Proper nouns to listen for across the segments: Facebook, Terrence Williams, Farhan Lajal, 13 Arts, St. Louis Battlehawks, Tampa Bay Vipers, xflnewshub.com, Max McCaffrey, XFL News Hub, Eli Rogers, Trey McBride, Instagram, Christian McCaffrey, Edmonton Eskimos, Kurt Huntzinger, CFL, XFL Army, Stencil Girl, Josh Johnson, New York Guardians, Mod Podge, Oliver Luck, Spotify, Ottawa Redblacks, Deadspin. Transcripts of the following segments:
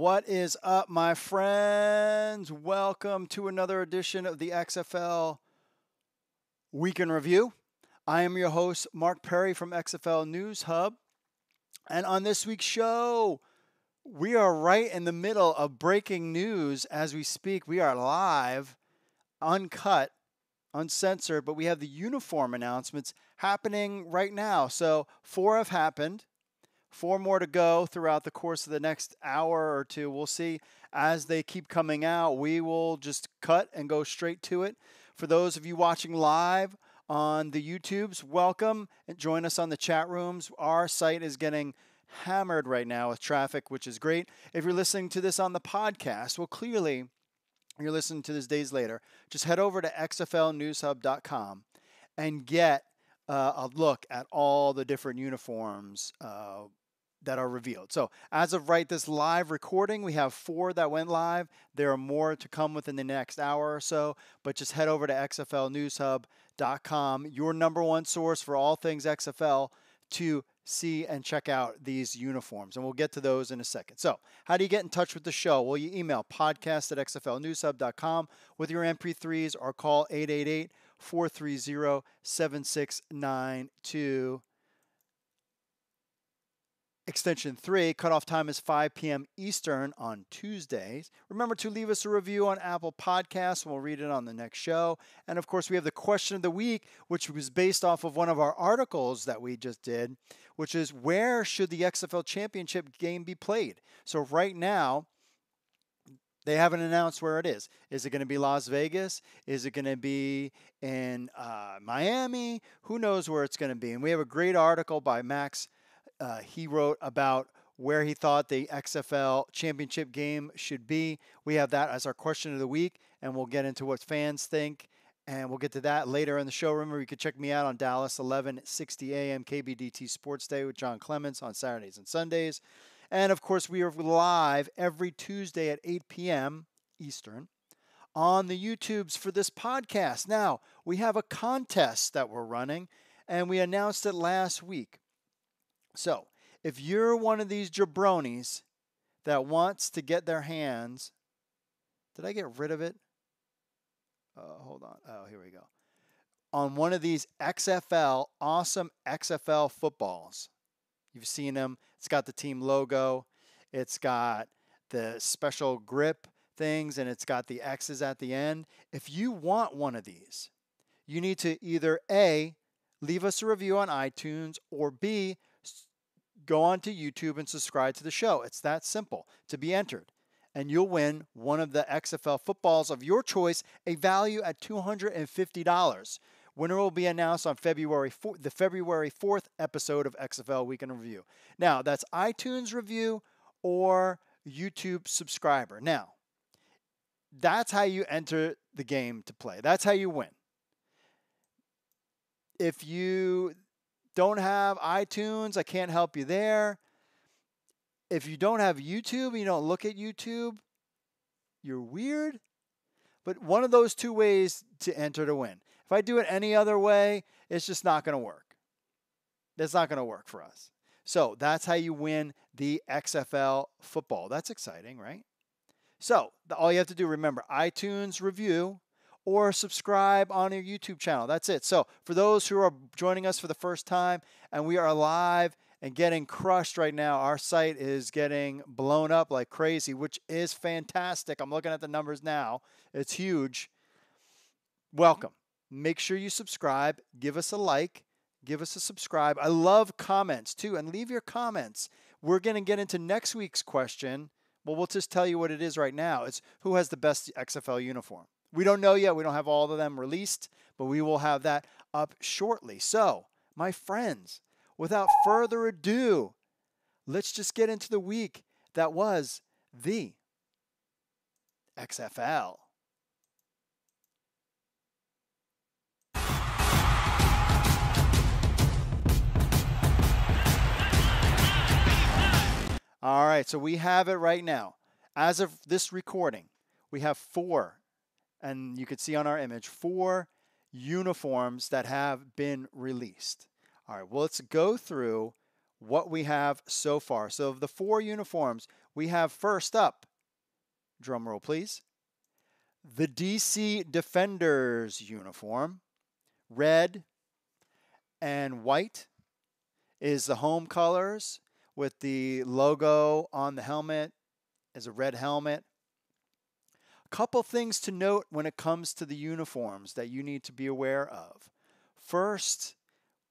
What is up, my friends? Welcome to another edition of the XFL Week in Review. I am your host, Mark Perry from XFL News Hub. And on this week's show, we are right in the middle of breaking news as we speak. We are live, uncut, uncensored, but we have the uniform announcements happening right now. So 4 have happened. 4 more to go throughout the course of the next hour or two. We'll see as they keep coming out. We will just cut and go straight to it. For those of you watching live on the YouTubes, welcome and join us on the chat rooms. Our site is getting hammered right now with traffic, which is great. If you're listening to this on the podcast, well, clearly you're listening to this days later. Just head over to xflnewshub.com and get a look at all the different uniforms that are revealed. So as of this live recording, we have 4 that went live. There are more to come within the next hour or so, but just head over to xflnewshub.com, your #1 source for all things XFL, to see and check out these uniforms. And we'll get to those in a second. So how do you get in touch with the show? Well, you email podcast@xflnewshub.com with your MP3s or call 888-430-7692. Extension 3, cutoff time is 5 p.m. Eastern on Tuesdays. Remember to leave us a review on Apple Podcasts. We'll read it on the next show. And, of course, we have the question of the week, which was based off of one of our articles that we just did, which is where should the XFL Championship game be played? So right now, they haven't announced where it is. Is it going to be Las Vegas? Is it going to be in Miami? Who knows where it's going to be? And we have a great article by Max. He wrote about where he thought the XFL championship game should be. We have that as our question of the week, and we'll get into what fans think, and we'll get to that later in the show. Remember, you can check me out on Dallas 11:60 a.m. KBDT Sports Day with John Clements on Saturdays and Sundays. And, of course, we are live every Tuesday at 8 p.m. Eastern on the YouTubes for this podcast. Now, we have a contest that we're running, and we announced it last week. So, if you're one of these jabronis that wants to get their hands, did I get rid of it? Hold on. Oh, here we go. On one of these XFL, awesome XFL footballs. You've seen them. It's got the team logo. It's got the special grip things, and it's got the X's at the end. If you want one of these, you need to either A, leave us a review on iTunes, or B, go on to YouTube and subscribe to the show. It's that simple to be entered. And you'll win one of the XFL footballs of your choice, a value at $250. Winner will be announced on the February 4th episode of XFL Week in Review. Now, that's iTunes review or YouTube subscriber. Now, that's how you enter the game to play. That's how you win. If you don't have iTunes, I can't help you there. If you don't have YouTube, you don't look at YouTube, you're weird. But one of those 2 ways to enter to win. If I do it any other way, it's just not going to work. That's not going to work for us. So that's how you win the XFL football. That's exciting, right? So all you have to do, remember, iTunes review or subscribe on your YouTube channel. That's it. So for those who are joining us for the first time, and we are live and getting crushed right now, our site is getting blown up like crazy, which is fantastic. I'm looking at the numbers now. It's huge. Welcome. Make sure you subscribe. Give us a like. Give us a subscribe. I love comments, too, and leave your comments. We're going to get into next week's question. Well, we'll just tell you what it is right now. It's who has the best XFL uniform. We don't know yet. We don't have all of them released, but we will have that up shortly. So, my friends, without further ado, let's just get into the week that was the XFL. All right, so we have it right now. As of this recording, we have 4. And you could see on our image 4 uniforms that have been released. All right, well, let's go through what we have so far. So of the four uniforms, we have first up, drum roll please, the DC Defenders uniform. Red and white is the home colors, with the logo on the helmet as a red helmet. A couple things to note when it comes to the uniforms that you need to be aware of. First,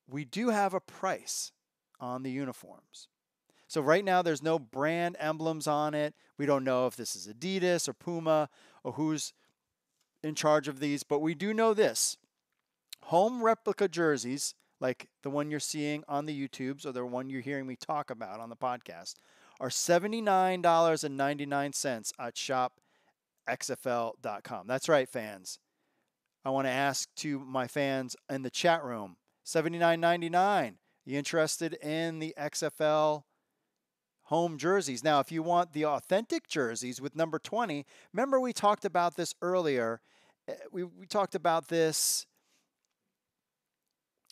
we do have a price on the uniforms. So right now there's no brand emblems on it. We don't know if this is Adidas or Puma or who's in charge of these, but we do know this. Home replica jerseys, like the one you're seeing on the YouTubes or the one you're hearing me talk about on the podcast, are $79.99 at shop.xfl.com. That's right, fans. I want to ask to my fans in the chat room, $79.99. You interested in the XFL home jerseys? Now, if you want the authentic jerseys with number 20, remember we talked about this earlier. We talked about this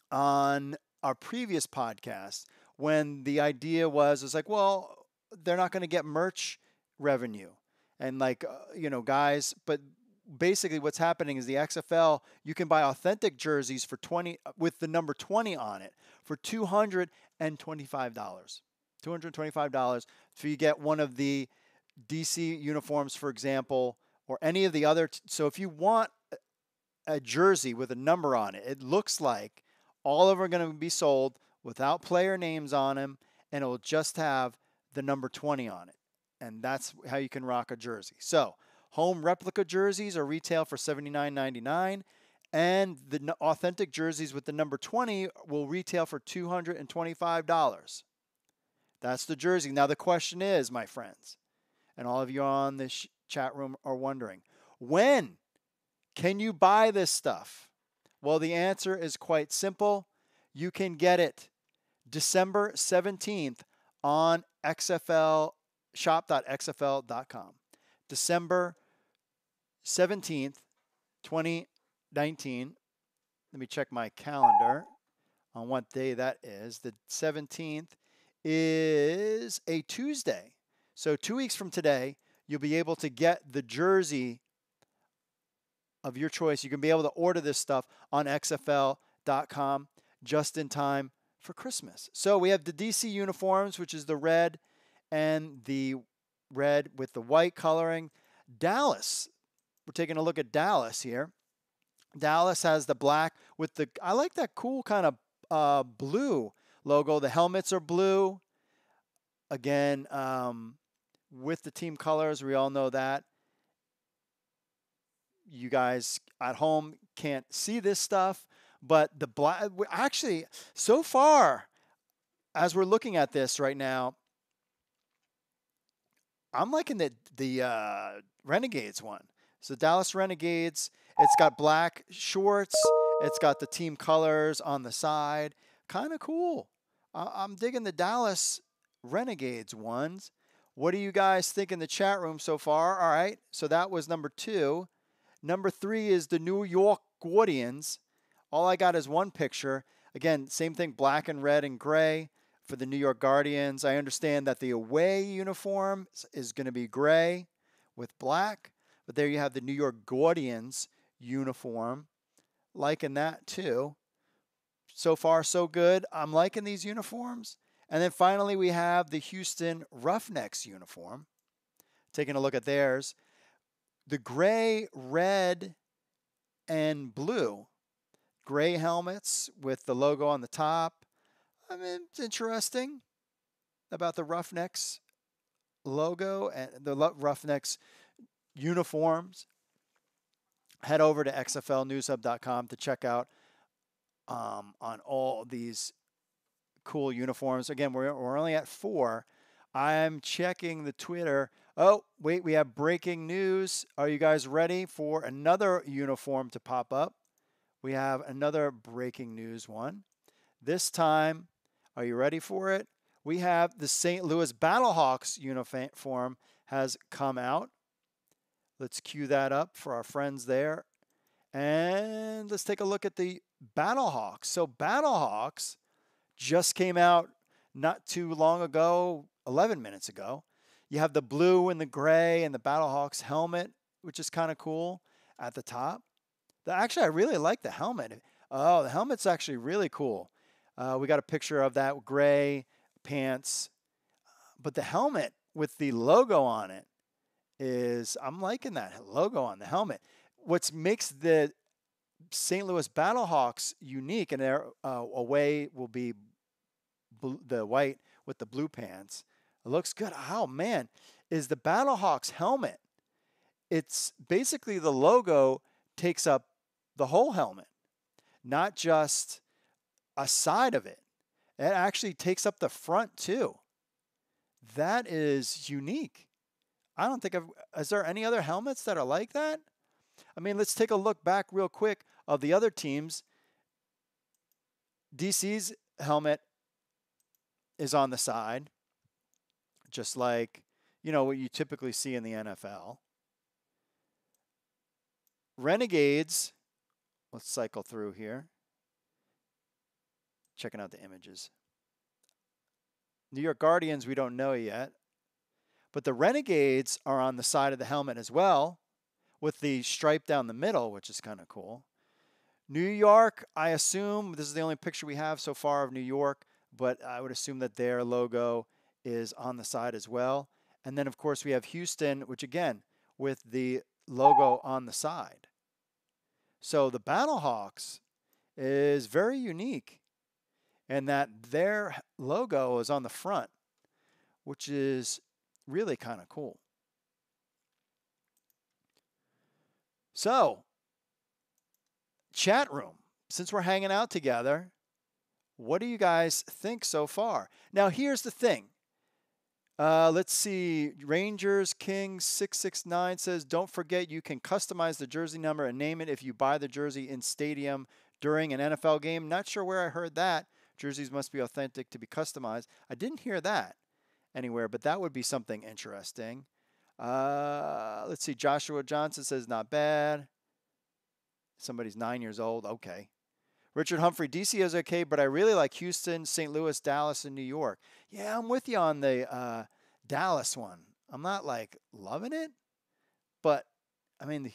on our previous podcast when the idea was like, well, they're not going to get merch revenue and like, you know, guys, but basically what's happening is the XFL, you can buy authentic jerseys for 20 with the number 20 on it for $225. So you get one of the DC uniforms, for example, or any of the other. So if you want a jersey with a number on it, it looks like all of them are going to be sold without player names on them, and it will just have the number 20 on it. And that's how you can rock a jersey. So home replica jerseys are retail for $79.99, and the authentic jerseys with the number 20 will retail for $225. That's the jersey. Now the question is, my friends, and all of you on this chat room are wondering, when can you buy this stuff? Well, the answer is quite simple. You can get it December 17th on XFL, shop.xfl.com. December 17th, 2019. Let me check my calendar on what day that is. The 17th is a Tuesday. So 2 weeks from today, you'll be able to get the jersey of your choice. You can be able to order this stuff on xfl.com just in time for Christmas. So we have the DC uniforms, which is the red and the red with the white coloring. Dallas, we're taking a look at Dallas here. Dallas has the black with the, I like that cool kind of blue logo. The helmets are blue. Again, with the team colors, we all know that. You guys at home can't see this stuff, but the black, actually, so far, as we're looking at this right now, I'm liking the Renegades one. So Dallas Renegades, it's got black shorts, it's got the team colors on the side. Kind of cool. I'm digging the Dallas Renegades ones. What do you guys think in the chat room so far? All right, so that was number two. Number three is the New York Guardians. All I got is one picture. Again, same thing, black and red and gray for the New York Guardians. I understand that the away uniform is going to be gray with black, but there you have the New York Guardians uniform. Liking that too. So far, so good. I'm liking these uniforms. And then finally, we have the Houston Roughnecks uniform. Taking a look at theirs. The gray, red, and blue. Gray helmets with the logo on the top. I mean, it's interesting about the Roughnecks logo and the Roughnecks uniforms. Head over to xflnewshub.com to check out on all these cool uniforms. Again, we're only at four. I'm checking the Twitter. Oh, wait, we have breaking news. Are you guys ready for another uniform to pop up? We have another breaking news one. This time, are you ready for it? We have the St. Louis Battlehawks uniform has come out. Let's cue that up for our friends there. And let's take a look at the Battlehawks. So Battlehawks just came out not too long ago, 11 minutes ago. You have the blue and the gray and the Battlehawks helmet, which is kind of cool at the top. Actually, I really like the helmet. Oh, the helmet's actually really cool. We got a picture of that gray pants. But the helmet with the logo on it is, I'm liking that logo on the helmet. What makes the St. Louis Battlehawks unique, and their away will be the white with the blue pants. It looks good. Oh, man, is the Battlehawks helmet. It's basically the logo takes up the whole helmet, not just a side of it. It actually takes up the front, too. That is unique. I don't think I've... Is there any other helmets that are like that? I mean, let's take a look back real quick of the other teams. DC's helmet is on the side, just like, you know, what you typically see in the NFL. Renegades, let's cycle through here. Checking out the images. New York Guardians, we don't know yet. But the Renegades are on the side of the helmet as well, with the stripe down the middle, which is kind of cool. New York, I assume, this is the only picture we have so far of New York, but I would assume that their logo is on the side as well. And then, of course, we have Houston, which, again, with the logo on the side. So the Battlehawks is very unique in that their logo is on the front, which is really kind of cool. So, chat room, since we're hanging out together, what do you guys think so far? Now, here's the thing. Let's see. Rangers King 669 says, don't forget you can customize the jersey number and name it if you buy the jersey in stadium during an NFL game. Not sure where I heard that. Jerseys must be authentic to be customized. I didn't hear that anywhere, but that would be something interesting. Let's see. Joshua Johnson says, not bad. Somebody's 9 years old. Okay. Richard Humphrey, DC is okay, but I really like Houston, St. Louis, Dallas, and New York. Yeah, I'm with you on the Dallas one. I'm not, like, loving it. But, I mean,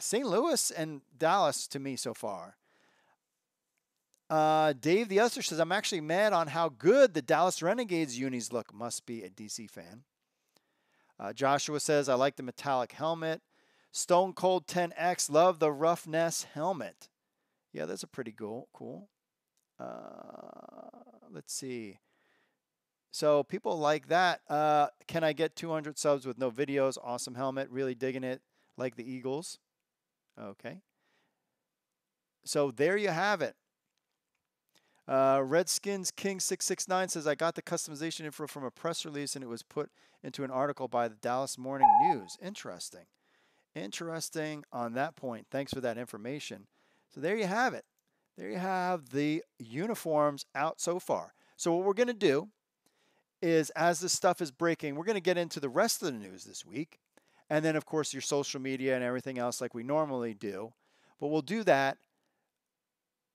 St. Louis and Dallas to me so far. Dave the Usher says, I'm actually mad on how good the Dallas Renegades unis look. Must be a DC fan. Joshua says, I like the metallic helmet. Stone Cold 10X, love the Roughness helmet. Yeah, that's a pretty cool. Let's see. So people like that. Can I get 200 subs with no videos? Awesome helmet. Really digging it. Like the Eagles. Okay. So there you have it. Redskins King 669 says, I got the customization info from a press release and it was put into an article by the Dallas Morning News. Interesting. Interesting on that point. Thanks for that information. So there you have it. There you have the uniforms out so far. So what we're going to do is, as this stuff is breaking, we're going to get into the rest of the news this week. And then, of course, your social media and everything else like we normally do. But we'll do that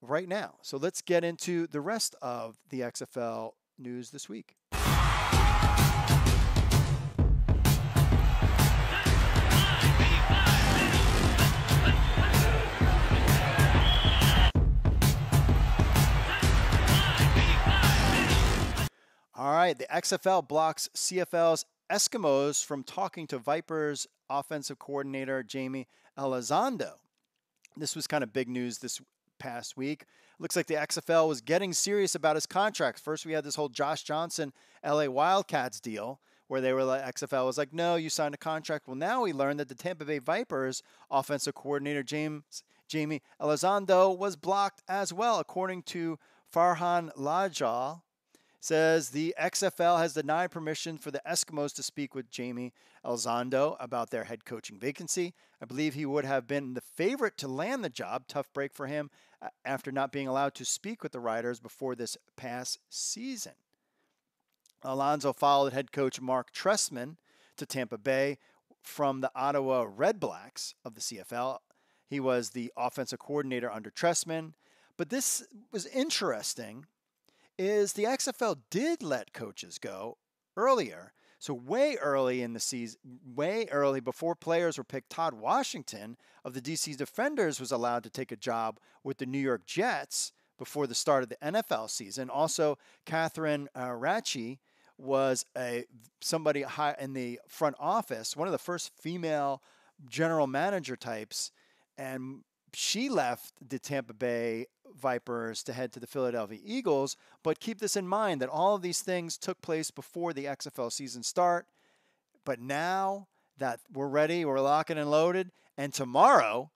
right now. So let's get into the rest of the XFL news this week. All right, the XFL blocks CFL's Eskimos from talking to Vipers offensive coordinator Jaime Elizondo. This was kind of big news this past week. Looks like the XFL was getting serious about his contracts. First, we had this whole Josh Johnson, LA Wildcats deal where they were like, XFL was like, no, you signed a contract. Well, now we learned that the Tampa Bay Vipers offensive coordinator Jaime Elizondo was blocked as well, according to Farhan Lajal. Says the XFL has denied permission for the Eskimos to speak with Jaime Elizondo about their head coaching vacancy. I believe he would have been the favorite to land the job. Tough break for him after not being allowed to speak with the Riders before this past season. Elizondo followed head coach Marc Trestman to Tampa Bay from the Ottawa Redblacks of the CFL. He was the offensive coordinator under Trestman. But this was interesting is the XFL did let coaches go earlier. So way early in the season, way early before players were picked, Todd Washington of the DC Defenders was allowed to take a job with the New York Jets before the start of the NFL season. Also, Catherine Ratchie was somebody high in the front office, one of the first female general manager types, and she left the Tampa Bay Vipers to head to the Philadelphia Eagles. But keep this in mind that all of these things took place before the XFL season start. But now that we're ready, we're locking and loaded, and tomorrow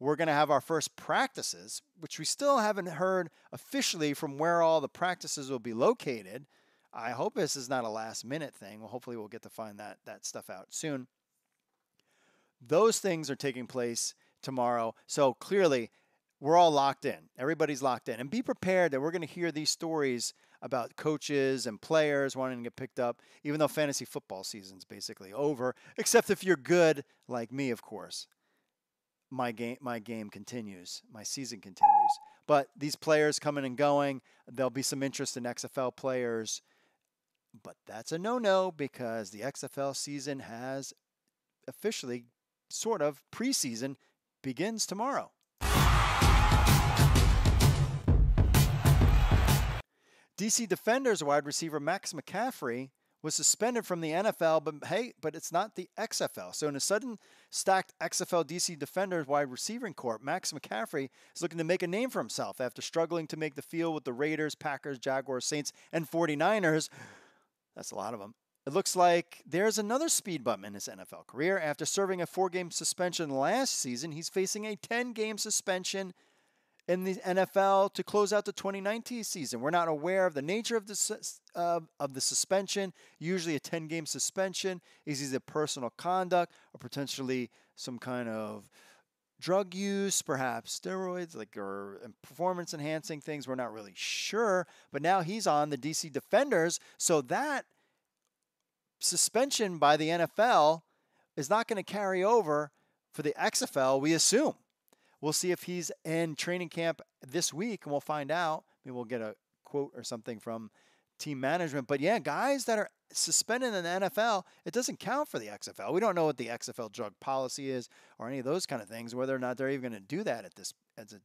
we're going to have our first practices, which we still haven't heard officially from where all the practices will be located. I hope this is not a last-minute thing. Well, hopefully we'll get to find that stuff out soon. Those things are taking place tomorrow. So clearly, we're all locked in. Everybody's locked in. And be prepared that we're going to hear these stories about coaches and players wanting to get picked up, even though fantasy football season's basically over, except if you're good, like me, of course. My game continues. My season continues. But these players coming and going, there'll be some interest in XFL players. But that's a no-no because the XFL season has officially, sort of, preseason begins tomorrow. DC Defenders wide receiver Max McCaffrey was suspended from the NFL, but hey, but it's not the XFL. So in a sudden stacked XFL DC Defenders wide receiving corps, Max McCaffrey is looking to make a name for himself after struggling to make the field with the Raiders, Packers, Jaguars, Saints, and 49ers. That's a lot of them. It looks like there's another speed bump in his NFL career. After serving a 4-game suspension last season, he's facing a 10-game suspension in the NFL to close out the 2019 season. We're not aware of the nature of the suspension. Usually a 10-game suspension is either personal conduct or potentially some kind of drug use, perhaps steroids, or performance-enhancing things. We're not really sure. But now he's on the DC Defenders, so that suspension by the NFL is not going to carry over for the XFL, we assume. We'll see if he's in training camp this week, and we'll find out. Maybe we'll get a quote or something from team management. But, yeah, guys that are suspended in the NFL, it doesn't count for the XFL. We don't know what the XFL drug policy is or any of those kind of things, whether or not they're even going to do that at this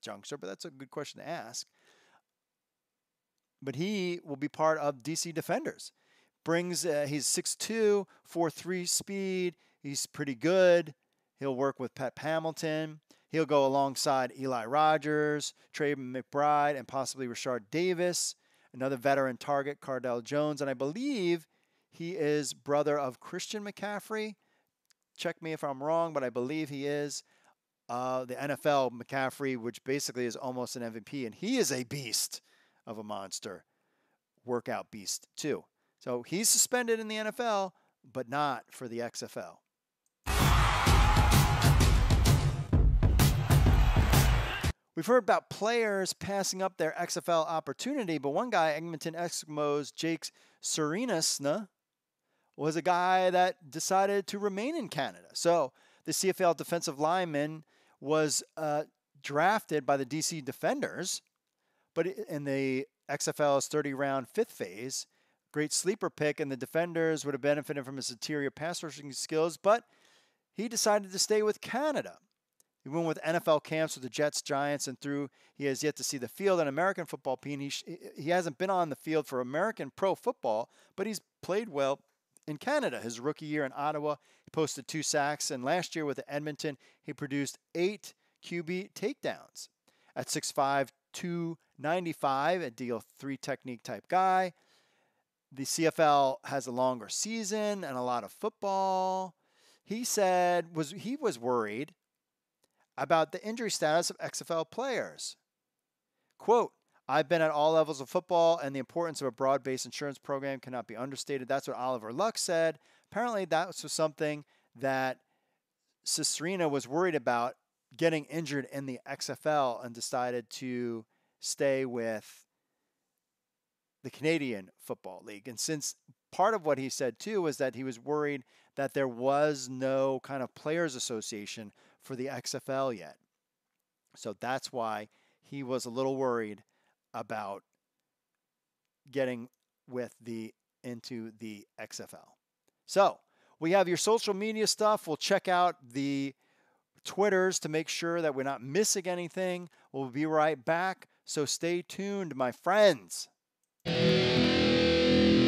juncture. But that's a good question to ask. But he will be part of DC Defenders. He's 6'2", 4'3" speed. He's pretty good. He'll work with Pep Hamilton. He'll go alongside Eli Rogers, Trey McBride, and possibly Rashard Davis, another veteran target, Cardell Jones. And I believe he is brother of Christian McCaffrey. Check me if I'm wrong, but I believe he is the NFL McCaffrey, which basically is almost an MVP. And he is a beast of a monster, workout beast too. So he's suspended in the NFL, but not for the XFL. We've heard about players passing up their XFL opportunity, but one guy, Edmonton Eskimos, Jake Ceresna, was a guy that decided to remain in Canada. So the CFL defensive lineman was drafted by the DC Defenders, but in the XFL's 30-round fifth phase. Great sleeper pick, and the Defenders would have benefited from his interior pass rushing skills, but he decided to stay with Canada. He went with NFL camps with the Jets, Giants, and through he has yet to see the field in American football. He hasn't been on the field for American pro football, but he's played well in Canada. His rookie year in Ottawa, he posted 2 sacks, and last year with Edmonton, he produced 8 QB takedowns. At 6'5", 295, a DL3 technique type guy. The CFL has a longer season and a lot of football. He said he was worried about the injury status of XFL players. Quote, I've been at all levels of football, and the importance of a broad-based insurance program cannot be understated. That's what Oliver Luck said. Apparently that was something that Ceresna was worried about, getting injured in the XFL, and decided to stay with the Canadian Football League. And since part of what he said too was that he was worried that there was no kind of players association for the XFL yet. So that's why he was a little worried about getting with the into the XFL. So we have your social media stuff. We'll check out the Twitters to make sure that we're not missing anything. We'll be right back. So stay tuned, my friends.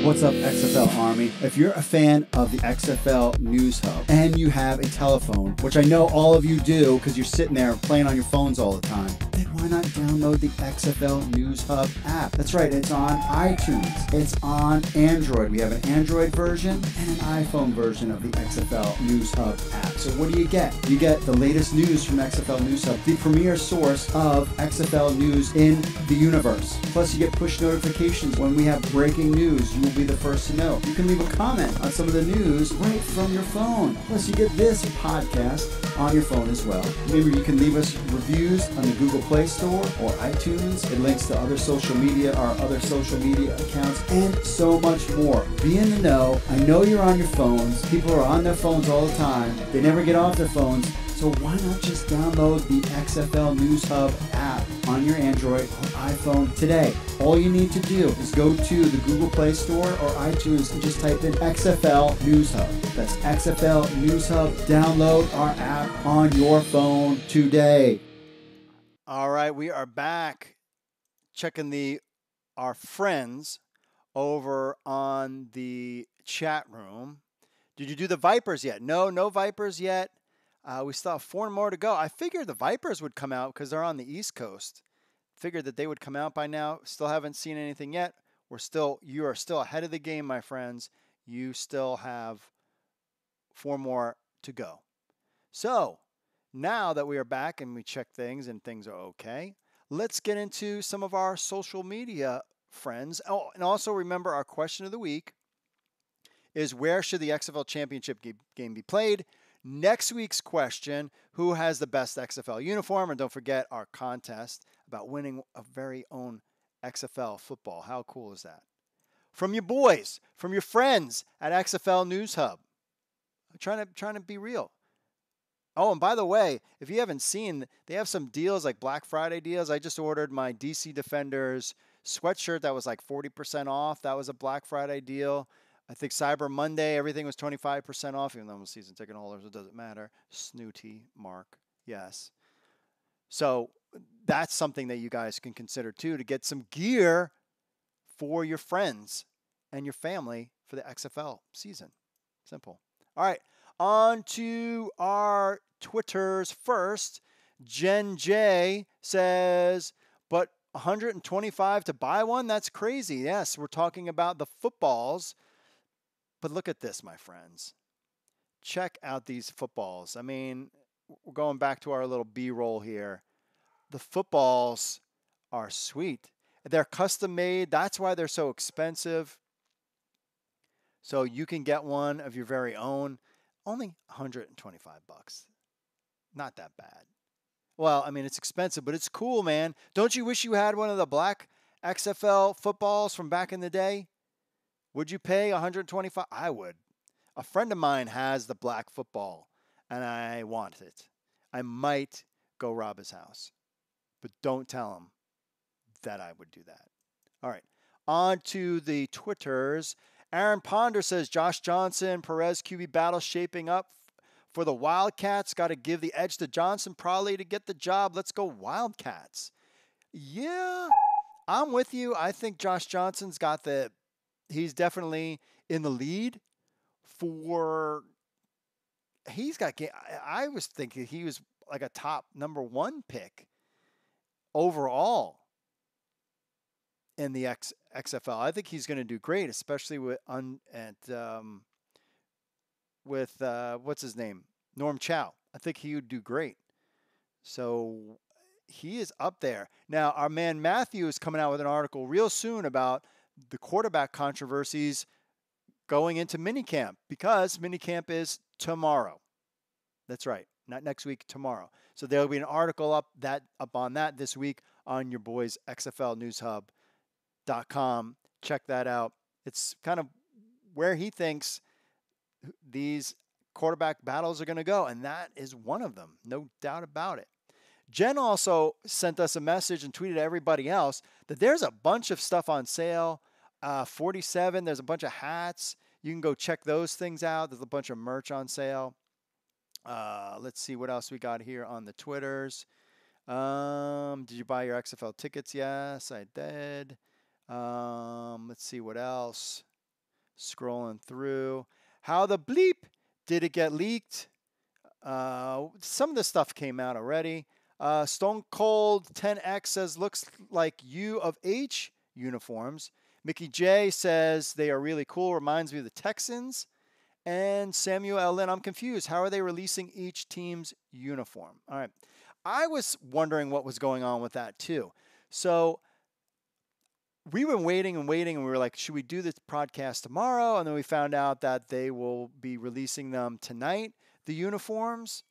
What's up, XFL Army? If you're a fan of the XFL News Hub and you have a telephone, which I know all of you do because you're sitting there playing on your phones all the time, then why not download the XFL News Hub app? That's right, it's on iTunes. It's on Android. We have an Android version and an iPhone version of the XFL News Hub app. So what do you get? You get the latest news from XFL News Hub, the premier source of XFL news in the universe. Plus, you get push notifications when we have breaking news. You be the first to know. You can leave a comment on some of the news right from your phone. Plus, you get this podcast on your phone as well. Maybe you can leave us reviews on the Google Play Store or iTunes. It links to other social media, our other social media accounts, and so much more. Be in the know. I know you're on your phones. People are on their phones all the time. They never get off their phones. So why not just download the XFL News Hub app on your Android or iPhone today? All you need to do is go to the Google Play Store or iTunes and just type in XFL News Hub. That's XFL News Hub. Download our app on your phone today. All right, we are back checking our friends over on the chat room. Did you do the Vipers yet? No Vipers yet. We still have four more to go. I figured the Vipers would come out because they're on the East Coast. Figured that they would come out by now. Still haven't seen anything yet. You are still ahead of the game, my friends. You still have four more to go. So now that we are back and we check things and things are okay, let's get into some of our social media friends. Oh, and also remember our question of the week is where should the XFL championship game be played? Next week's question, who has the best XFL uniform? And don't forget our contest about winning a very own XFL football. How cool is that? From your boys, from your friends at XFL News Hub. I'm trying to be real. Oh, and by the way, if you haven't seen, they have some deals like Black Friday deals. I just ordered my DC Defenders sweatshirt that was like 40% off. That was a Black Friday deal. I think Cyber Monday, everything was 25% off, even though I'm a season ticket holder, so it doesn't matter. Snooty Mark, yes. So that's something that you guys can consider, too, to get some gear for your friends and your family for the XFL season. Simple. All right, on to our Twitters first. Jen J says, but 125 to buy one? That's crazy. Yes, we're talking about the footballs. But look at this, my friends. Check out these footballs. I mean, we're going back to our little B-roll here. The footballs are sweet. They're custom made. That's why they're so expensive. So you can get one of your very own. Only $125. Not that bad. Well, I mean, it's expensive, but it's cool, man. Don't you wish you had one of the black XFL footballs from back in the day? Would you pay $125? I would. A friend of mine has the black football, and I want it. I might go rob his house, but don't tell him that I would do that. All right, on to the Twitters. Aaron Ponder says, Josh Johnson, Perez QB battle shaping up for the Wildcats. Got to give the edge to Johnson probably to get the job. Let's go Wildcats. Yeah, I'm with you. I think Josh Johnson's got the... He's definitely in the lead for – he's got – I was thinking he was like a top #1 pick overall in the XFL. I think he's going to do great, especially with what's his name? Norm Chow. I think he would do great. So he is up there. Now, our man Matthew is coming out with an article real soon about – the quarterback controversies going into minicamp because minicamp is tomorrow. That's right. Not next week, tomorrow. So there'll be an article up on that this week on your boys, xflnewshub.com. Check that out. It's kind of where he thinks these quarterback battles are going to go. And that is one of them. No doubt about it. Jen also sent us a message and tweeted to everybody else that there's a bunch of stuff on sale. 47, there's a bunch of hats. You can go check those things out. There's a bunch of merch on sale. Let's see what else we got here on the Twitters. Did you buy your XFL tickets? Yes, I did. Let's see what else. Scrolling through. How the bleep did it get leaked? Some of the stuff came out already. Stone Cold 10X says, looks like U of H uniforms. Mickey J says, they are really cool. Reminds me of the Texans. And Samuel Lynn, I'm confused. How are they releasing each team's uniform? All right. I was wondering what was going on with that too. So we were waiting and waiting, and we were like, should we do this podcast tomorrow? And then we found out that they will be releasing them tonight, the uniforms.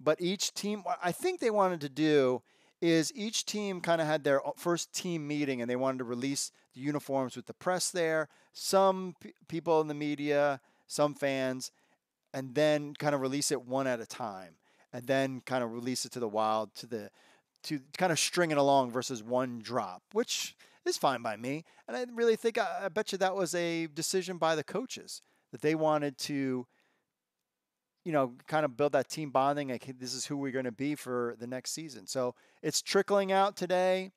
But each team, I think they wanted to do is each team kind of had their first team meeting, and they wanted to release the uniforms with the press there, some people in the media, some fans, and then kind of release it one at a time, and then kind of release it to the wild, to kind of string it along versus one drop, which is fine by me. And I really think, I bet you that was a decision by the coaches, that they wanted to, you know, kind of build that team bonding. Like, this is who we're going to be for the next season. So it's trickling out today,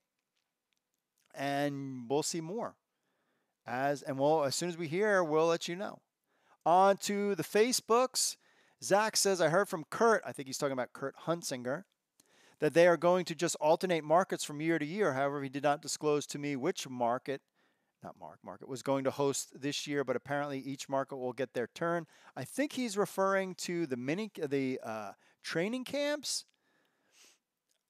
and we'll see more. As soon as we hear, we'll let you know. On to the Facebooks. Zach says, I heard from Kurt, I think he's talking about Kurt Huntzinger, that they are going to just alternate markets from year to year. However, he did not disclose to me which market, market was going to host this year, but apparently each market will get their turn. I think he's referring to the training camps.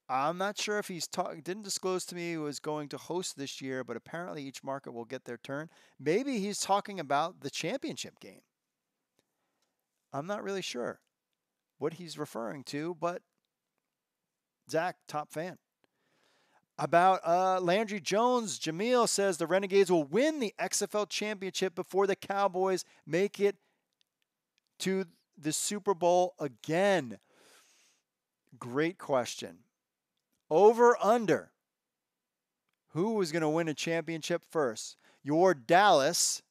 I'm not sure if he's didn't disclose to me who was going to host this year, but apparently each market will get their turn. Maybe he's talking about the championship game. I'm not really sure what he's referring to, but Zach, top fan. About Landry Jones, Jamil says the Renegades will win the XFL championship before the Cowboys make it to the Super Bowl again. Great question. Over, under. Who was going to win a championship first? Your Dallas.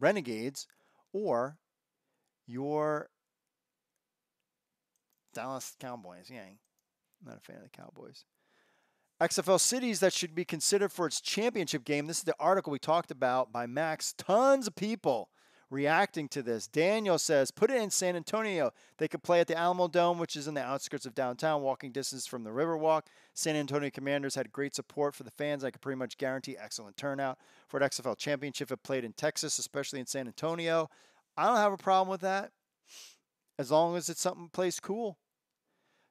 Renegades or your Dallas Cowboys. Yeah, I'm not a fan of the Cowboys. XFL cities that should be considered for its championship game. This is the article we talked about by Max. Tons of people reacting to this. Daniel says, put it in San Antonio. They could play at the Alamo Dome, which is in the outskirts of downtown, walking distance from the Riverwalk. San Antonio Commanders had great support for the fans. I could pretty much guarantee excellent turnout for an XFL championship if played in Texas, especially in San Antonio. I don't have a problem with that, as long as it's something plays cool.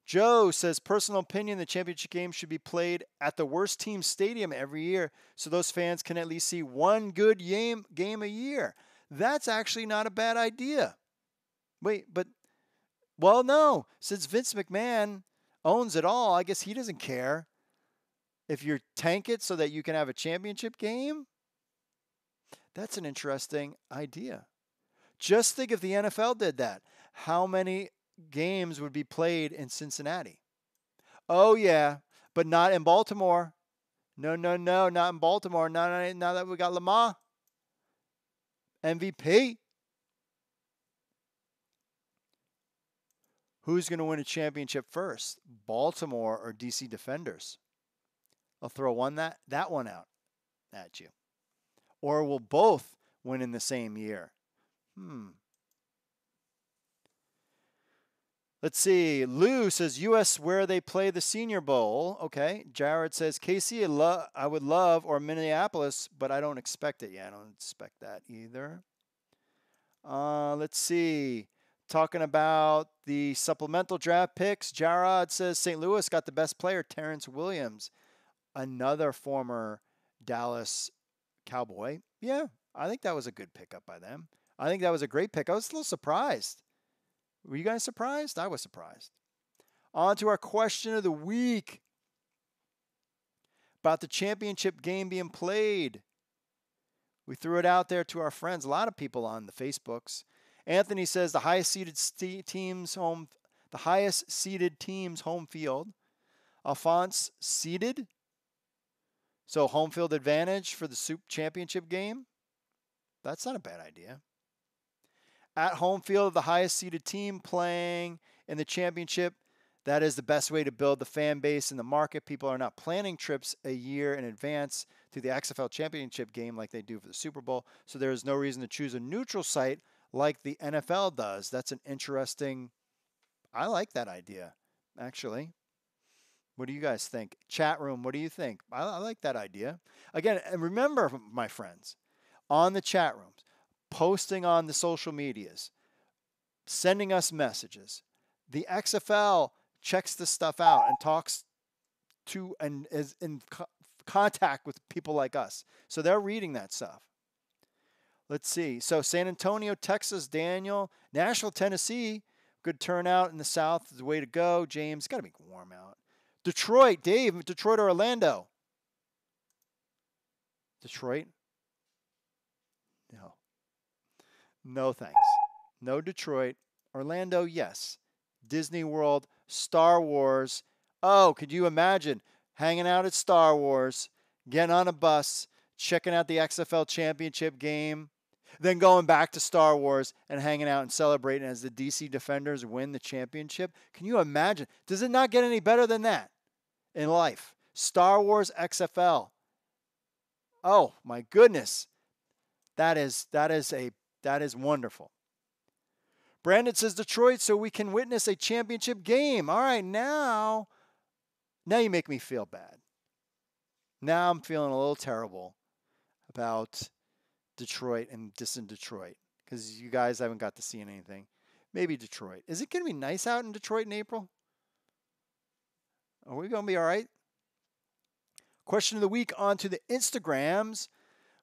Joe says, personal opinion, the championship game should be played at the worst team stadium every year, so those fans can at least see one good game a year. That's actually not a bad idea. Wait, but, well, no. Since Vince McMahon owns it all, I guess he doesn't care if you tank it so that you can have a championship game. That's an interesting idea. Just think if the NFL did that, how many games would be played in Cincinnati? Oh, yeah, but not in Baltimore. No, not in Baltimore. Not that we got Lamar. MVP. Who's going to win a championship first? Baltimore or DC Defenders? I'll throw that one out at you. Or will both win in the same year? Let's see. Lou says, U.S. where they play the Senior Bowl. Okay. Jared says, KC, I would love, or Minneapolis, but I don't expect it. Yeah, I don't expect that either. Let's see. Talking about the supplemental draft picks, Jared says, St. Louis got the best player, Terrence Williams, another former Dallas Cowboy. Yeah, I think that was a good pickup by them. I think that was a great pick. I was a little surprised. Were you guys surprised? I was surprised. On to our question of the week about the championship game being played. We threw it out there to our friends. A lot of people on the Facebooks. Anthony says the highest seeded teams home field. Offense seeded. So home field advantage for the Soup Championship game. That's not a bad idea. At home field of the highest seeded team playing in the championship. That is the best way to build the fan base in the market. People are not planning trips a year in advance to the XFL championship game like they do for the Super Bowl. So there is no reason to choose a neutral site like the NFL does. That's an interesting, I like that idea, actually. What do you guys think? Chat room, what do you think? I like that idea. Again, and remember, my friends, on the chat rooms, posting on the social medias, sending us messages, the XFL checks this stuff out and talks to and is in contact with people like us. So they're reading that stuff. Let's see. So San Antonio, Texas, Daniel. Nashville, Tennessee. Good turnout in the South is the way to go. James, got to be warm out. Detroit, Dave. Detroit or Orlando? Detroit? No. No thanks. No Detroit. Orlando, yes. Disney World, Star Wars. Oh, could you imagine hanging out at Star Wars, getting on a bus, checking out the XFL championship game, then going back to Star Wars and hanging out and celebrating as the DC Defenders win the championship? Can you imagine? Does it not get any better than that in life? Star Wars XFL. Oh, my goodness. That is wonderful. Brandon says Detroit so we can witness a championship game. All right, now you make me feel bad. Now I'm feeling a little terrible about Detroit and dissing Detroit because you guys haven't got to see anything. Maybe Detroit. Is it going to be nice out in Detroit in April? Are we going to be all right? Question of the week onto the Instagrams.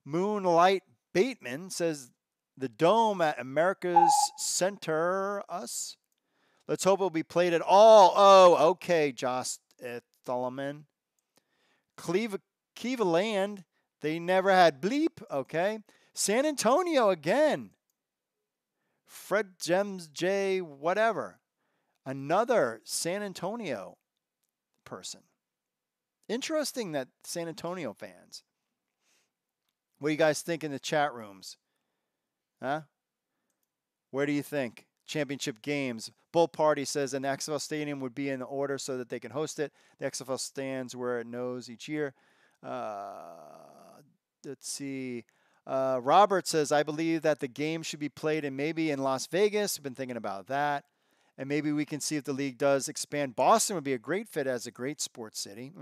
Moonlight Bateman says, the Dome at America's Center, us. Let's hope it'll be played at all. Oh, okay, Josh Tholoman. Cleveland, they never had bleep. Okay. San Antonio again. Fred Gems J, whatever. Another San Antonio person. Interesting that San Antonio fans. What do you guys think in the chat rooms? Huh? Where do you think? Championship games. Bull Party says an XFL stadium would be in order so that they can host it. The XFL stands where it knows each year. Let's see. Robert says, I believe that the game should be played and maybe in Las Vegas. I've been thinking about that. And maybe we can see if the league does expand. Boston would be a great fit as a great sports city.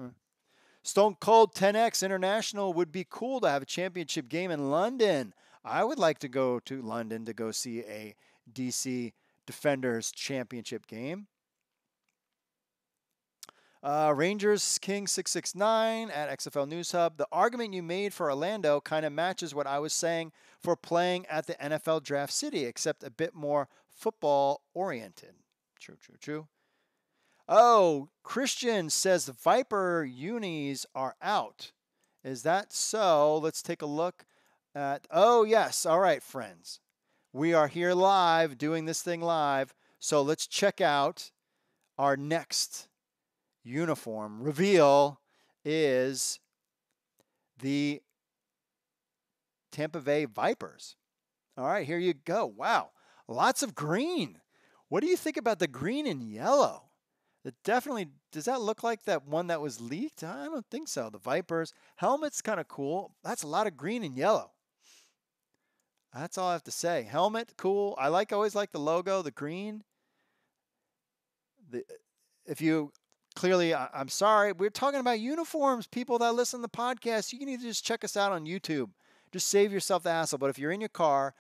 Stone Cold 10X International would be cool to have a championship game in London. I would like to go to London to go see a DC Defenders championship game. Rangers King 669 at XFL News Hub. The argument you made for Orlando kind of matches what I was saying for playing at the NFL Draft City, except a bit more football-oriented. True. Oh, Christian says the Viper unis are out. Is that so? Let's take a look. Oh, yes. All right, friends. We are here live, doing this thing live. So let's check out our next uniform reveal is the Tampa Bay Vipers. All right, here you go. Wow, lots of green. What do you think about the green and yellow? It definitely, does that look like that one that was leaked? I don't think so. The Vipers. Helmet's kind of cool. That's a lot of green and yellow. That's all I have to say. Helmet, cool. I always like the logo, the green. I'm sorry, we're talking about uniforms. People that listen to the podcast, you can either just check us out on YouTube. Just save yourself the hassle. But if you're in your car,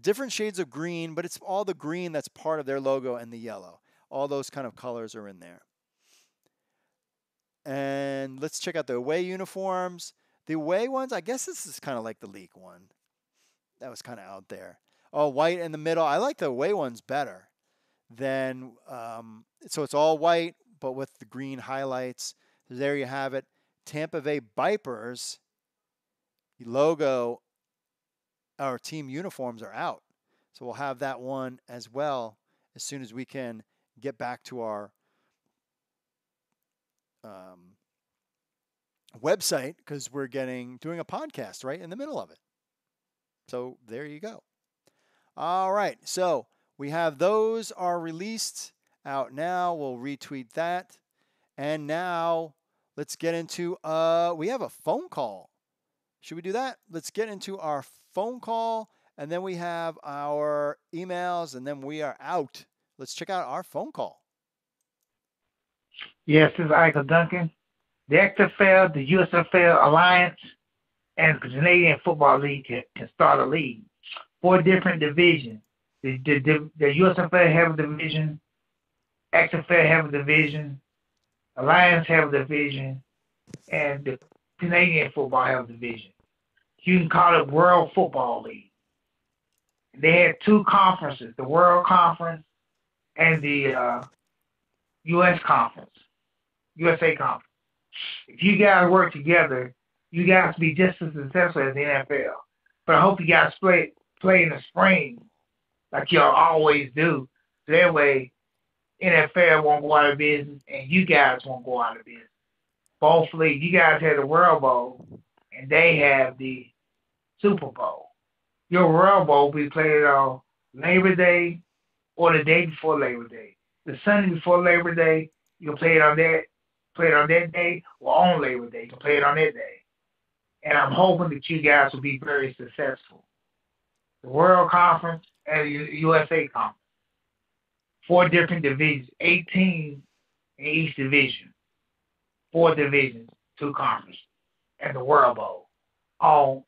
different shades of green, but it's all the green that's part of their logo and the yellow. All those kind of colors are in there. And let's check out the away uniforms. The away ones, I guess this is kind of like the leak one. That was kind of out there. Oh, white in the middle. I like the away ones better than, so it's all white, but with the green highlights. There you have it. Tampa Bay Vipers logo, our team uniforms are out. So we'll have that one as well as soon as we can get back to our website because we're doing a podcast right in the middle of it. So there you go. All right. So we have those are released out now. We'll retweet that. And now let's get into, we have a phone call. Should we do that? Let's get into our phone call, and then we have our emails, and then we are out. Let's check out our phone call. Yes, this is Michael Duncan. The XFL, the USFL Alliance, and the Canadian Football League can start a league. 4 different divisions. The USFL have a division, XFL have a division, Alliance have a division, and the Canadian Football have a division. You can call it World Football League. They had 2 conferences, the World Conference and the USA Conference. If you guys work together, you guys be just as successful as the NFL. But I hope you guys play in the spring like y'all always do. So that way, NFL won't go out of business and you guys won't go out of business. Both leagues, you guys had the World Bowl and they have the Super Bowl. Your World Bowl will be played on Labor Day or the day before Labor Day. The Sunday before Labor Day, you'll play it on that day or on Labor Day. You can play it on that day. And I'm hoping that you guys will be very successful. The World Conference and the USA Conference. 4 different divisions, 8 teams in each division. 4 divisions, 2 conferences, and the World Bowl on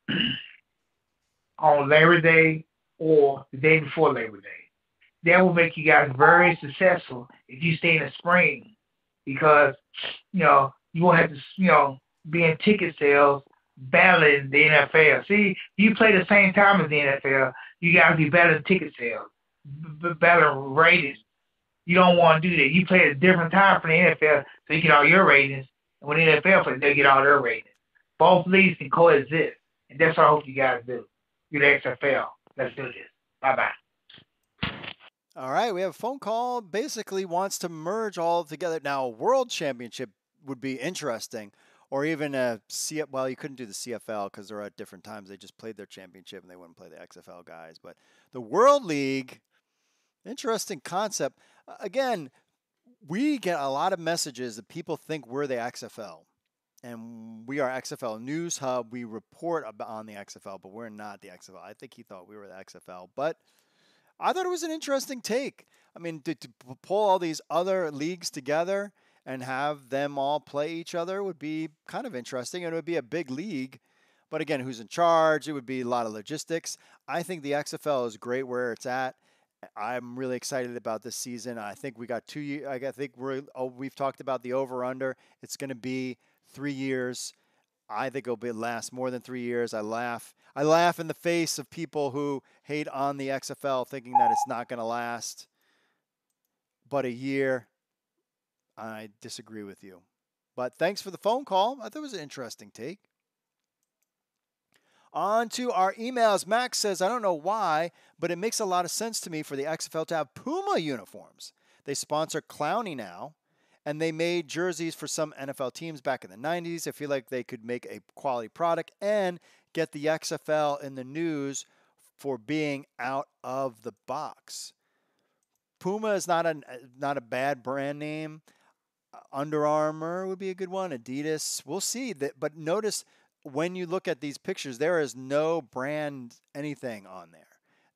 Labor Day or the day before Labor Day. That will make you guys very successful if you stay in the spring. Because, you won't have to, be in ticket sales battling the NFL. See, you play the same time as the NFL, you got to be battling ticket sales, battling ratings. You don't want to do that. You play at a different time for the NFL, so you get all your ratings. And when the NFL plays, they get all their ratings. Both leagues can coexist. And that's what I hope you guys do. You're the XFL. Let's do this. Bye-bye. All right, we have a phone call, basically wants to merge all together. Now, a world championship would be interesting, or even a CFL. Well, you couldn't do the CFL because they're at different times. They just played their championship, and they wouldn't play the XFL guys. But the World League, interesting concept. Again, we get a lot of messages that people think we're the XFL, and we are XFL News Hub. We report on the XFL, but we're not the XFL. I think he thought we were the XFL, but I thought it was an interesting take. I mean, to pull all these other leagues together and have them all play each other would be kind of interesting, and it would be a big league. But again, who's in charge? It would be a lot of logistics. I think the XFL is great where it's at. I'm really excited about this season. I think we got 2 years. I think we've talked about the over-under. It's going to be 3 years. I think it'll last more than 3 years. I laugh in the face of people who hate on the XFL thinking that it's not going to last. But a year, I disagree with you. But thanks for the phone call. I thought it was an interesting take. On to our emails. Max says, I don't know why, but it makes a lot of sense to me for the XFL to have Puma uniforms. They sponsor Clowney now. And they made jerseys for some NFL teams back in the 90s. I feel like they could make a quality product and get the XFL in the news for being out of the box. Puma is not a bad brand name. Under Armour would be a good one. Adidas. We'll see. But notice when you look at these pictures, there is no brand anything on there.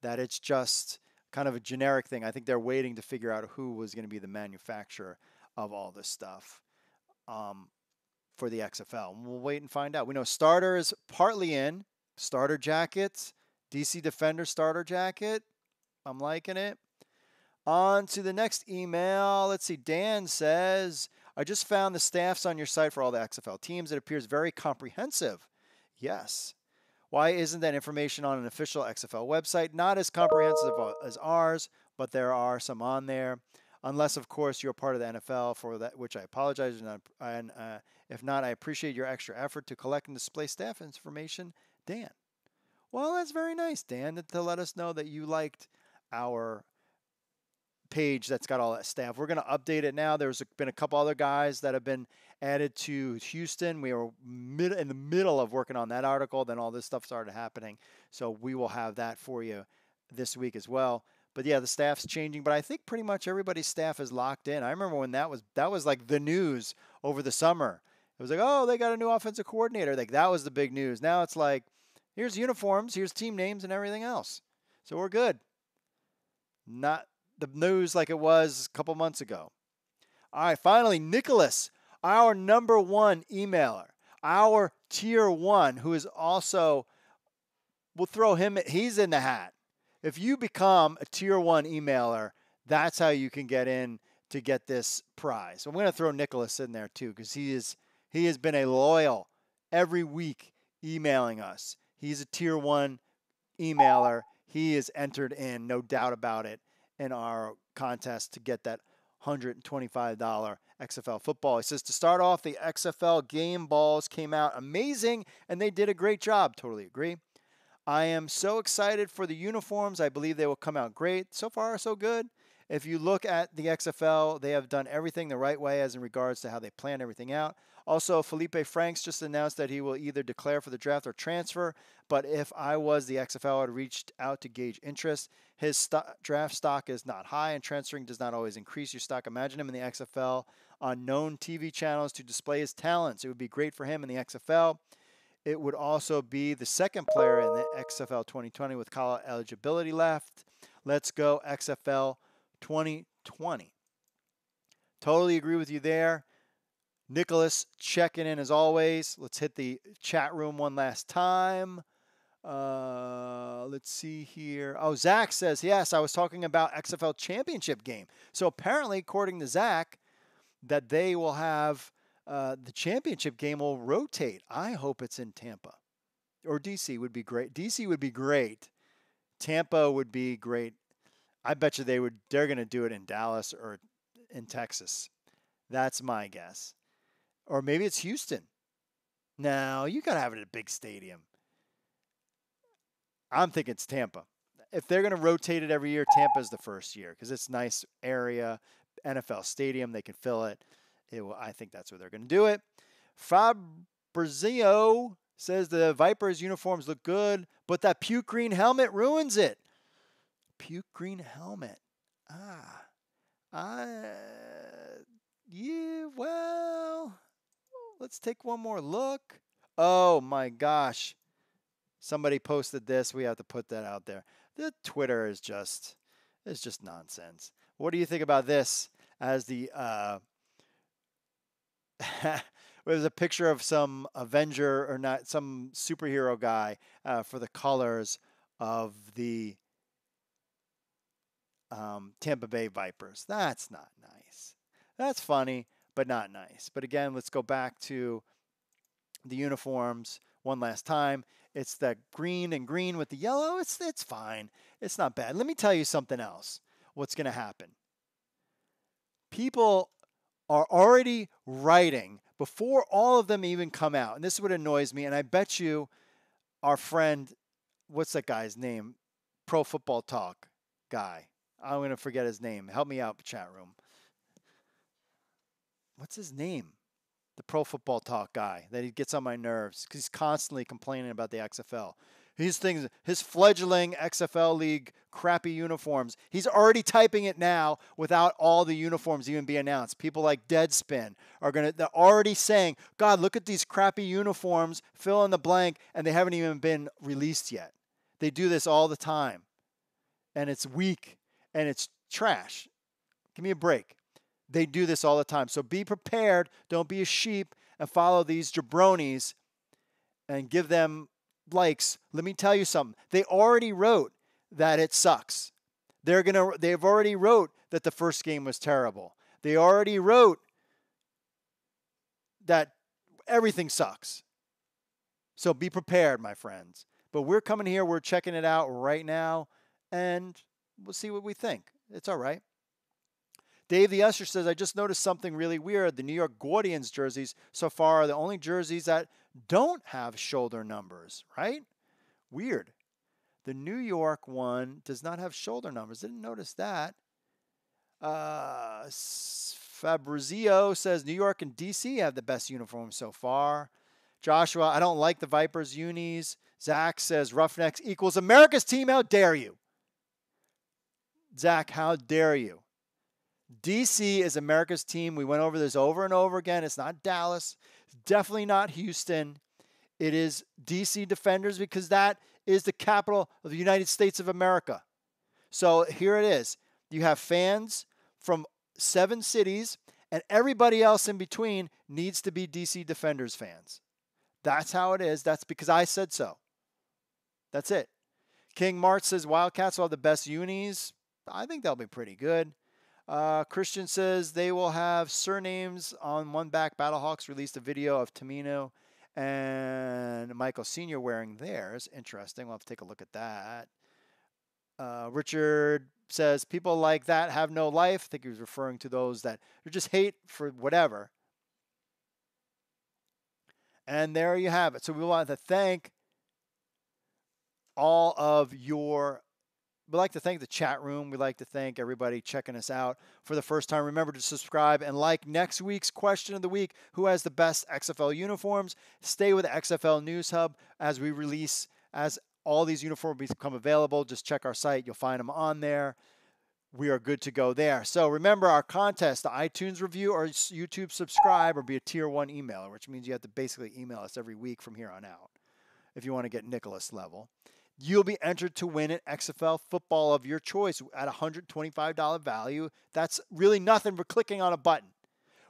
That it's just kind of a generic thing. I think they're waiting to figure out who was going to be the manufacturer of all this stuff for the XFL. We'll wait and find out. We know starter is partly in. Starter jackets. DC Defender starter jacket. I'm liking it. On to the next email. Let's see. Dan says, I just found the staffs on your site for all the XFL teams. It appears very comprehensive. Yes. Why isn't that information on an official XFL website? Not as comprehensive as ours, but there are some on there. Unless, of course, you're part of the NFL, for that, which I apologize. And if not, I appreciate your extra effort to collect and display staff information, Dan. Well, that's very nice, Dan, to let us know that you liked our page that's got all that staff. We're going to update it now. There's been a couple other guys that have been added to Houston. We are in the middle of working on that article. Then all this stuff started happening. So we will have that for you this week as well. But yeah, the staff's changing, but I think pretty much everybody's staff is locked in. I remember when that was like the news over the summer. It was like, oh, they got a new offensive coordinator. Like that was the big news. Now it's like, here's uniforms, here's team names and everything else. So we're good. Not the news like it was a couple months ago. All right, finally, Nicholas, our number one emailer, our tier one, who is also, we'll throw him, he's in the hat. If you become a tier one emailer, that's how you can get in to get this prize. I'm going to throw Nicholas in there too, because he has been a loyal every week emailing us. He's a tier one emailer. He is entered in, no doubt about it, in our contest to get that $125 XFL football. He says, to start off, the XFL game balls came out amazing, and they did a great job. Totally agree. I am so excited for the uniforms. I believe they will come out great. So far, so good. If you look at the XFL, they have done everything the right way as in regards to how they plan everything out. Also, Felipe Franks just announced that he will either declare for the draft or transfer. But if I was the XFL, I'd reached out to gauge interest. His draft stock is not high, and transferring does not always increase your stock. Imagine him in the XFL on known TV channels to display his talents. It would be great for him in the XFL. It would also be the second player in the XFL 2020 with college eligibility left. Let's go XFL 2020. Totally agree with you there. Nicholas checking in as always. Let's hit the chat room one last time. Let's see here. Oh, Zach says, yes, I was talking about XFL championship game. So apparently, according to Zach, that they will have the championship game will rotate. I hope it's in Tampa. Or DC would be great. DC would be great. Tampa would be great. I bet you they're going to do it in Dallas or in Texas. That's my guess. Or maybe it's Houston. No, you got to have it at a big stadium. I'm thinking it's Tampa. If they're going to rotate it every year, Tampa's the first year because it's a nice area, NFL stadium, they can fill it. I think that's where they're going to do it. Fabrizio says the Vipers uniforms look good, but that puke green helmet ruins it. Puke green helmet. Yeah, well, let's take one more look. Oh, my gosh. Somebody posted this. We have to put that out there. The Twitter is just, it's just nonsense. What do you think about this as the... There's a picture of some Avenger or not, some superhero guy for the colors of the Tampa Bay Vipers. That's not nice. That's funny, but not nice. But again, let's go back to the uniforms one last time. It's that green and green with the yellow. It's fine. It's not bad. Let me tell you something else. What's going to happen? People are already writing before all of them even come out. And this is what annoys me. And I bet you our friend, what's that guy's name? Pro Football Talk guy. I'm going to forget his name. Help me out, chat room. What's his name? The Pro Football Talk guy that he gets on my nerves because he's constantly complaining about the XFL. These things, his fledgling XFL League crappy uniforms. He's already typing it now without all the uniforms even be announced. People like Deadspin are they're already saying, God, look at these crappy uniforms, fill in the blank, and they haven't even been released yet. They do this all the time. And it's weak and it's trash. Give me a break. They do this all the time. So be prepared. Don't be a sheep and follow these jabronis and give them likes. Let me tell you something. They already wrote that it sucks. They've already wrote that the first game was terrible. They already wrote that everything sucks. So be prepared, my friends. But we're coming here, we're checking it out right now, and we'll see what we think. It's all right. Dave the Usher says, I just noticed something really weird. The New York Guardians jerseys so far are the only jerseys that don't have shoulder numbers, right? Weird. The New York one does not have shoulder numbers. Didn't notice that. Fabrizio says New York and DC have the best uniforms so far. Joshua, I don't like the Vipers unis. Zach says Roughnecks equals America's team. How dare you? Zach, how dare you? DC is America's team. We went over this over and over again. It's not Dallas. It's definitely not Houston. It is DC Defenders because that is the capital of the United States of America. So here it is. You have fans from 7 cities, and everybody else in between needs to be DC Defenders fans. That's how it is. That's because I said so. That's it. King Mart says Wildcats will have the best unis. I think they'll be pretty good. Christian says they will have surnames on one back. Battlehawks released a video of Tamino and Michael Sr. wearing theirs. Interesting. We'll have to take a look at that. Richard says people like that have no life. I think he was referring to those that just hate for whatever. And there you have it. So we want to thank all of your... We'd like to thank the chat room. We'd like to thank everybody checking us out for the first time. Remember to subscribe and like next week's question of the week. Who has the best XFL uniforms? Stay with XFL News Hub as we release, as all these uniforms become available. Just check our site. You'll find them on there. We are good to go there. So remember our contest, the iTunes review or YouTube subscribe or be a tier 1 emailer, which means you have to basically email us every week from here on out if you want to get Nicholas level. You'll be entered to win an XFL football of your choice at $125 value. That's really nothing but clicking on a button.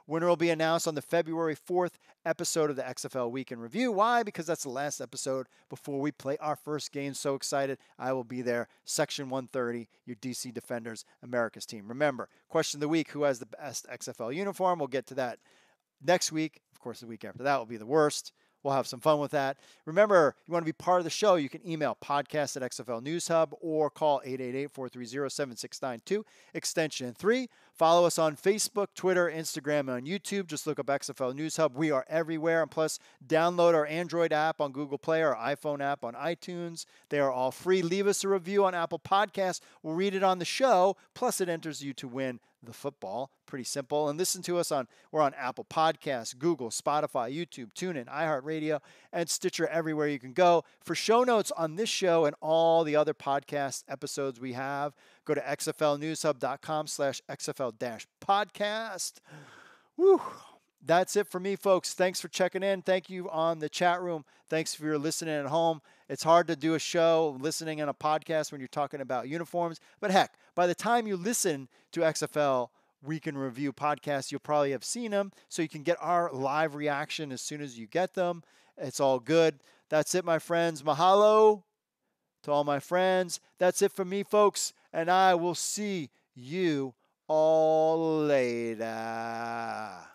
Winner will be announced on the February 4th episode of the XFL Week in Review. Why? Because that's the last episode before we play our first game. So excited. I will be there. Section 130, your DC Defenders, America's team. Remember, question of the week, who has the best XFL uniform? We'll get to that next week. Of course, the week after that will be the worst. We'll have some fun with that. Remember, you want to be part of the show, you can email podcast@xflnewshub or call 888-430-7692, extension 3. Follow us on Facebook, Twitter, Instagram, and on YouTube. Just look up XFL News Hub. We are everywhere. And plus, download our Android app on Google Play, our iPhone app on iTunes. They are all free. Leave us a review on Apple Podcasts. We'll read it on the show. Plus, it enters you to win the football. Pretty simple. And listen to us on, we're on Apple Podcasts, Google, Spotify, YouTube, TuneIn, iHeartRadio, and Stitcher, everywhere you can go. For show notes on this show and all the other podcast episodes we have, go to xflnewshub.com/xfl-podcast. Whew. That's it for me, folks. Thanks for checking in. Thank you on the chat room. Thanks for your listening at home. It's hard to do a show listening on a podcast when you're talking about uniforms. But heck, by the time you listen to XFL Week in Review podcast, you'll probably have seen them. So you can get our live reaction as soon as you get them. It's all good. That's it, my friends. Mahalo to all my friends. That's it for me, folks. And I will see you all later.